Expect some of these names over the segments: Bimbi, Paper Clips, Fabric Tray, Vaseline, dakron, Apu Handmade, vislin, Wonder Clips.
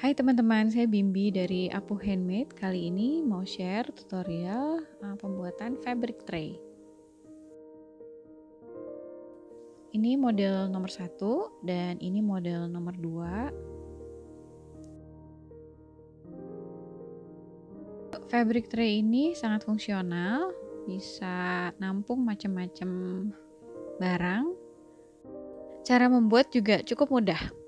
Hai teman-teman, saya Bimbi dari Apu Handmade. Kali ini mau share tutorial pembuatan fabric tray. Ini model nomor 1 dan ini model nomor 2. Fabric tray ini sangat fungsional, bisa nampung macam-macam barang. Cara membuat juga cukup mudah.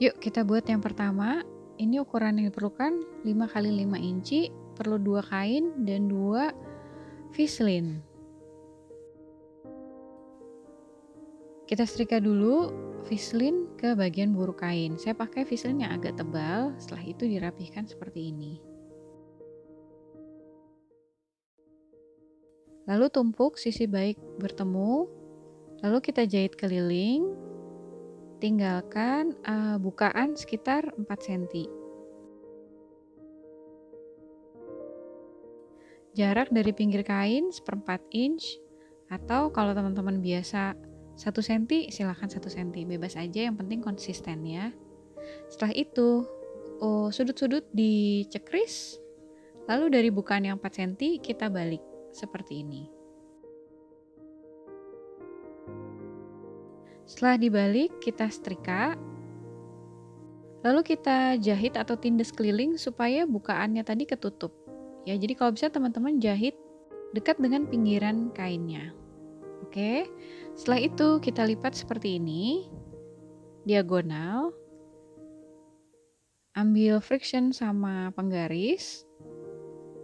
Yuk kita buat yang pertama. Ini ukuran yang diperlukan 5 x 5 inci, perlu 2 kain dan 2 vislin. Kita setrika dulu vislin ke bagian buru kain. Saya pakai vislin yang agak tebal, setelah itu dirapihkan seperti ini. Lalu tumpuk sisi baik bertemu, lalu kita jahit keliling. Tinggalkan bukaan sekitar 4 cm. Jarak dari pinggir kain 1/4 inch, atau kalau teman-teman biasa 1 cm silahkan 1 cm, bebas aja, yang penting konsisten ya. Setelah itu sudut-sudut dicekris, lalu dari bukaan yang 4 cm kita balik seperti ini. Setelah dibalik, kita setrika, lalu kita jahit atau tindas keliling supaya bukaannya tadi ketutup. Ya, jadi kalau bisa teman-teman jahit dekat dengan pinggiran kainnya. Oke, setelah itu kita lipat seperti ini, diagonal, ambil friction sama penggaris,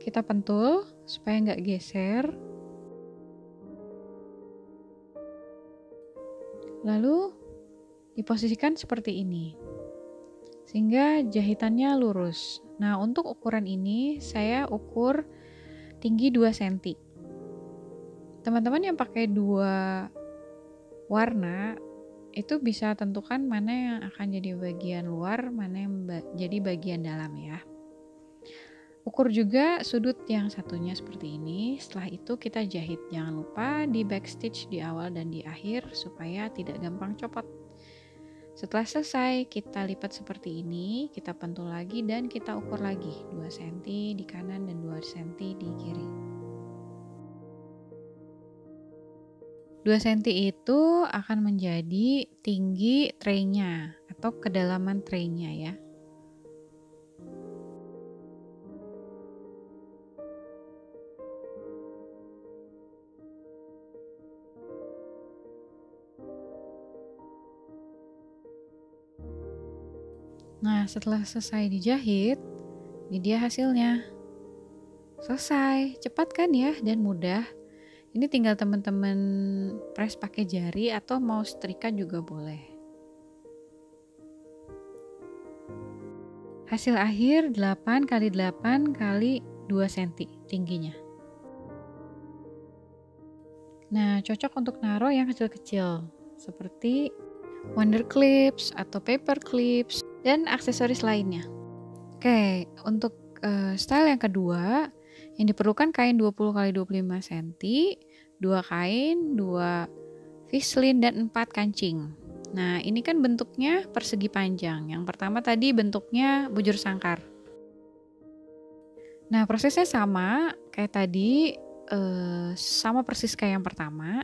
kita pentul supaya nggak geser. Lalu diposisikan seperti ini sehingga jahitannya lurus. Nah, untuk ukuran ini saya ukur tinggi 2 cm. Teman-teman yang pakai 2 warna itu bisa tentukan mana yang akan jadi bagian luar, mana yang jadi bagian dalam ya. Ukur juga sudut yang satunya seperti ini. Setelah itu kita jahit, jangan lupa di backstitch di awal dan di akhir supaya tidak gampang copot. Setelah selesai kita lipat seperti ini, kita pentul lagi dan kita ukur lagi 2 cm di kanan dan 2 cm di kiri. 2 cm itu akan menjadi tinggi traynya atau kedalaman traynya ya. Nah, setelah selesai dijahit, ini dia hasilnya. Selesai, cepat kan ya, dan mudah. Ini tinggal teman-teman press pakai jari atau mau setrika juga boleh. Hasil akhir 8 x 8 x 2 cm tingginya. Nah, cocok untuk naruh yang kecil-kecil seperti Wonder Clips atau Paper Clips dan aksesoris lainnya. Oke, untuk style yang kedua, yang diperlukan kain 20 x 25 cm, 2 kain, 2 vislin dan 4 kancing. Nah, ini kan bentuknya persegi panjang. Yang pertama tadi bentuknya bujur sangkar. Nah, prosesnya sama kayak tadi, sama persis kayak yang pertama.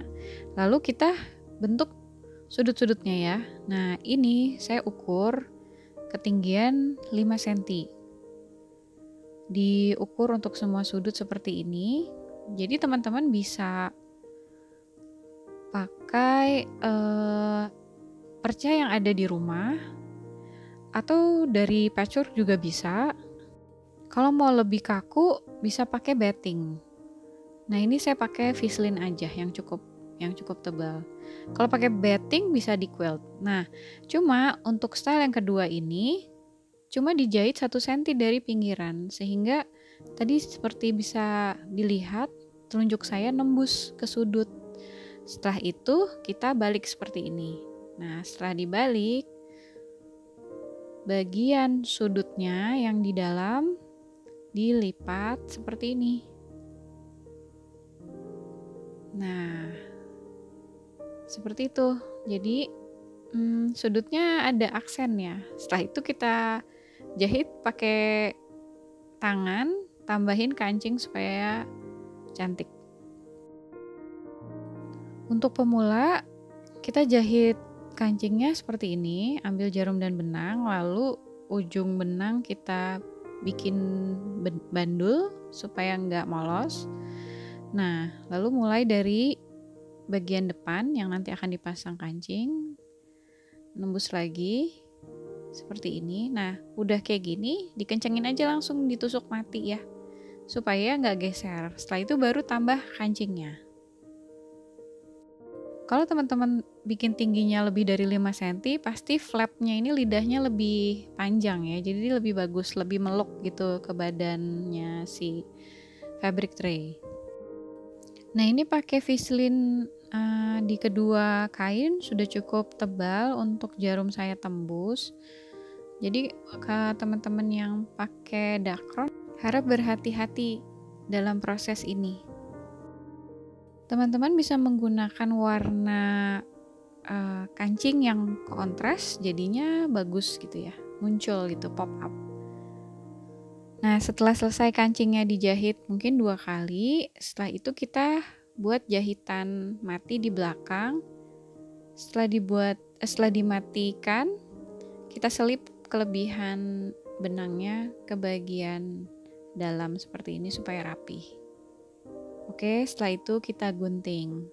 Lalu kita bentuk sudut-sudutnya ya. Nah, ini saya ukur ketinggian 5 cm. Diukur untuk semua sudut seperti ini. Jadi teman-teman bisa pakai perca yang ada di rumah atau dari patchwork juga bisa. Kalau mau lebih kaku bisa pakai batting. Nah, ini saya pakai vislin aja yang cukup tebal. Kalau pakai batting bisa di quilt. Nah, cuma untuk style yang kedua ini cuma dijahit 1 cm dari pinggiran, sehingga tadi seperti bisa dilihat telunjuk saya nembus ke sudut. Setelah itu kita balik seperti ini. Nah, setelah dibalik, bagian sudutnya yang di dalam dilipat seperti ini. Nah, seperti itu. Jadi Sudutnya ada aksennya. Setelah itu kita jahit pakai tangan, tambahin kancing supaya cantik. Untuk pemula, kita jahit kancingnya seperti ini, ambil jarum dan benang, lalu ujung benang kita bikin bandul supaya nggak molos. Nah, lalu mulai dari bagian depan yang nanti akan dipasang kancing, nembus lagi seperti ini. Nah, udah kayak gini, dikencengin aja langsung ditusuk mati ya, supaya nggak geser. Setelah itu baru tambah kancingnya. Kalau teman-teman bikin tingginya lebih dari 5 cm, pasti flapnya ini lidahnya lebih panjang ya, jadi lebih bagus, lebih meluk gitu ke badannya si fabric tray. Nah, ini pakai Vaseline di kedua kain sudah cukup tebal untuk jarum saya tembus. Jadi ke teman-teman yang pakai dakron, harap berhati-hati dalam proses ini. Teman-teman bisa menggunakan warna kancing yang kontras, jadinya bagus gitu ya, muncul gitu, pop up. Nah, setelah selesai kancingnya dijahit mungkin 2 kali, setelah itu kita buat jahitan mati di belakang. Setelah dimatikan, kita selip kelebihan benangnya ke bagian dalam seperti ini supaya rapi. Oke, setelah itu kita gunting.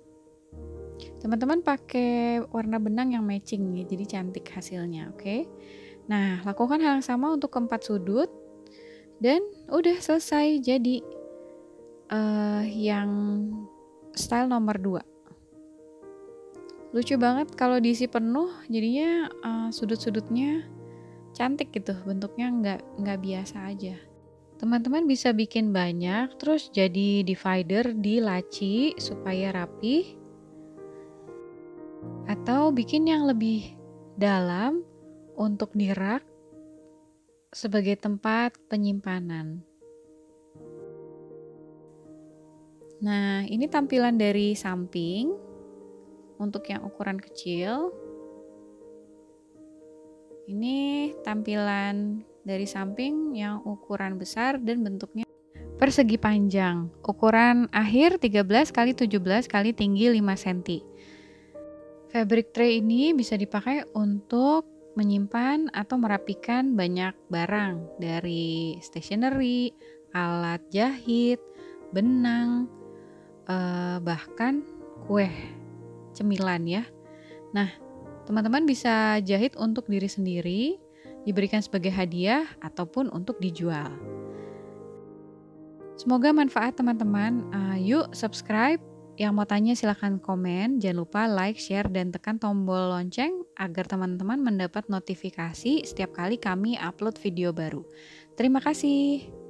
Teman-teman pakai warna benang yang matching ya, jadi cantik hasilnya. Oke. Nah, lakukan hal yang sama untuk keempat sudut dan udah selesai jadi yang style nomor 2. Lucu banget kalau diisi penuh, jadinya sudut-sudutnya cantik gitu, bentuknya nggak biasa aja. Teman-teman bisa bikin banyak, terus jadi divider di laci supaya rapi. Atau bikin yang lebih dalam untuk di rak sebagai tempat penyimpanan. Nah, ini tampilan dari samping untuk yang ukuran kecil. Ini tampilan dari samping yang ukuran besar dan bentuknya persegi panjang. Ukuran akhir 13 x 17 x tinggi 5 cm. Fabric tray ini bisa dipakai untuk menyimpan atau merapikan banyak barang, dari stationery, alat jahit, benang, bahkan kue, cemilan ya. Nah, teman-teman bisa jahit untuk diri sendiri, diberikan sebagai hadiah ataupun untuk dijual. Semoga manfaat teman-teman. Yuk subscribe. Yang mau tanya silahkan komen. Jangan lupa like, share, dan tekan tombol lonceng agar teman-teman mendapat notifikasi setiap kali kami upload video baru. Terima kasih.